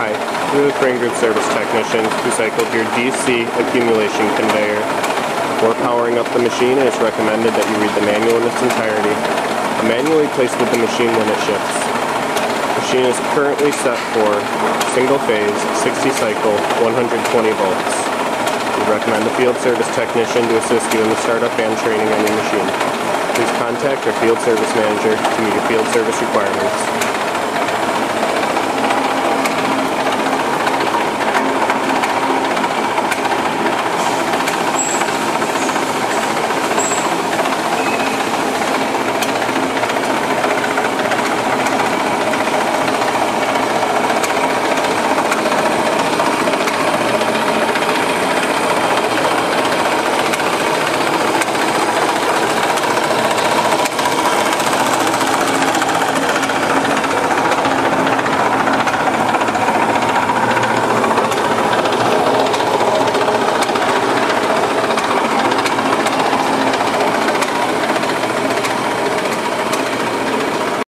Hi, we're the crane group service technicians who cycled your DC accumulation conveyor. Before powering up the machine, it is recommended that you read the manual in its entirety. A manually placed with the machine when it shifts. The machine is currently set for single phase, 60 cycle, 120 volts. We recommend a field service technician to assist you in the startup and training on your machine. Please contact our field service manager to meet your field service requirements.